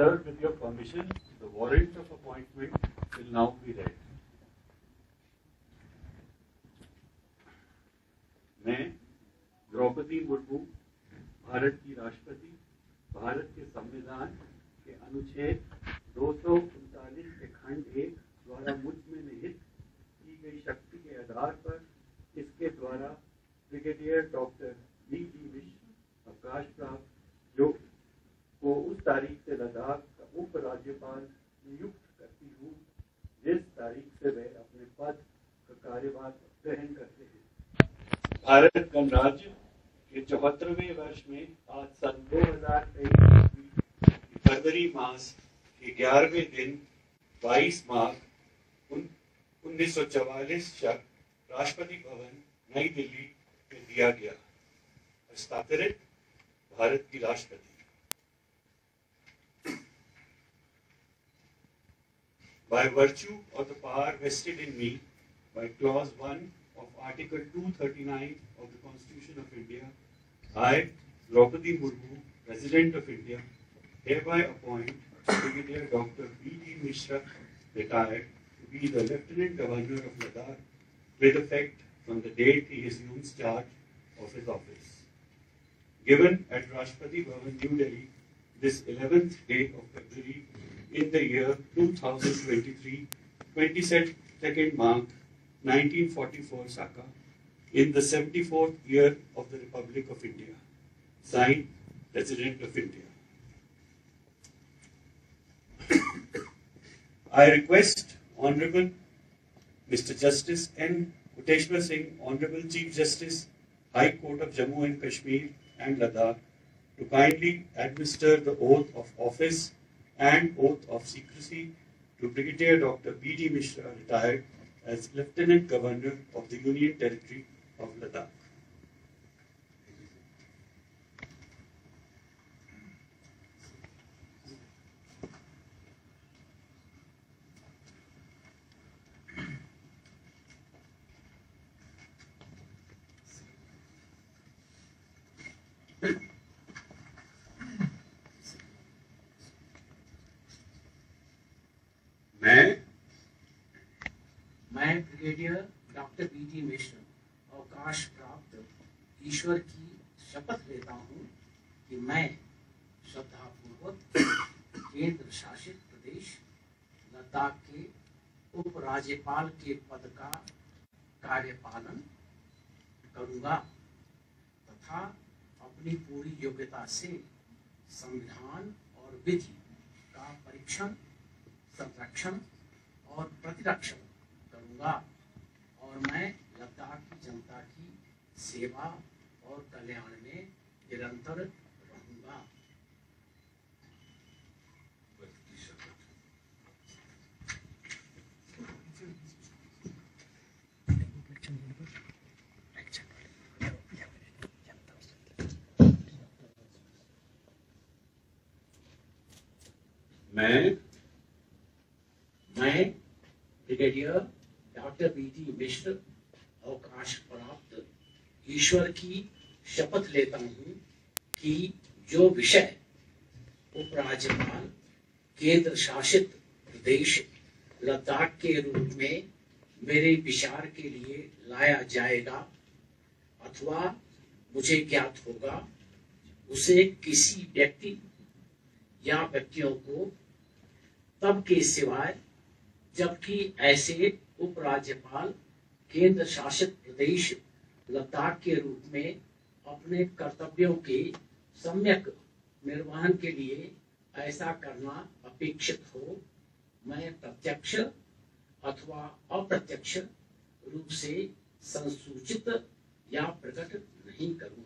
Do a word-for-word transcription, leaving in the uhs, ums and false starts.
served with your permission, the warrant of appointment will now be read. मैं द्रौपदी मुर्मू भारत की राष्ट्रपति भारत के संविधान के अनुच्छेद दो सौ उनतालीस के खंड एक द्वारा मुझ में निहित की गई शक्ति के आधार पर इसके द्वारा brigadier doctor B D Mishra अवकाश प्राप्त जो को उस तारीख से लद्दाख का उप राज्यपाल नियुक्त करती हूँ जिस तारीख से वे अपने पद का कार्यभार ग्रहण करते हैं। भारत गणराज्य के चौहत्तरवें वर्ष में आज सन दो हजार तेईस फरवरी मास के ग्यारहवें दिन बाईस मार्च उन्नीस सौ चवालीस तक राष्ट्रपति भवन नई दिल्ली में दिया गया। हस्ताक्षरित भारत की राष्ट्रपति। By virtue of the power vested in me by clause one of Article two thirty-nine of the Constitution of India, I, Droupadi Murmu, President of India, hereby appoint Brigadier Doctor B. D. Mishra, retired, to be the Lieutenant Governor of Ladakh, with effect from the date he assumes charge of his office. Given at Rashtrapati Bhavan, New Delhi, this eleventh day of February in the year two thousand twenty-three, twenty-second March nineteen forty-four, Saka, in the seventy-fourth year of the Republic of India. Signed, President of India. I request Honorable Mister Justice N. Kotiswar Singh, Honorable Chief Justice, High Court of Jammu and Kashmir and Ladakh, to kindly administer the oath of office and oath of secrecy to Brigadier Doctor B. D. Mishra, retired, as Lieutenant Governor of the Union Territory of Ladakh. मैं मैं brigadier doctor B D Mishra अवकाश प्राप्त ईश्वर की शपथ लेता हूँ कि मैं श्रद्धापूर्वक केंद्र शासित प्रदेश लद्दाख के उपराज्यपाल के पद का कार्यपालन करूँगा तथा अपनी पूरी योग्यता से संविधान और विधि का परीक्षण, संरक्षण और प्रतिरक्षण करूंगा और मैं लद्दाख की जनता की सेवा और कल्याण में निरंतर रहूंगा। मैं मैं brigadier doctor B D Mishra अवकाश प्राप्त ईश्वर की शपथ लेता हूँ कि जो विषय उपराज्यपाल केंद्र शासित प्रदेश लद्दाख के रूप में मेरे विचार के लिए लाया जाएगा अथवा मुझे ज्ञात होगा उसे किसी व्यक्ति या व्यक्तियों को तब के सिवाय जबकि ऐसे उपराज्यपाल केंद्र शासित प्रदेश लद्दाख के रूप में अपने कर्तव्यों के सम्यक निर्वहन के लिए ऐसा करना अपेक्षित हो, मैं प्रत्यक्ष अथवा अप्रत्यक्ष रूप से संसूचित या प्रकट नहीं करूँ।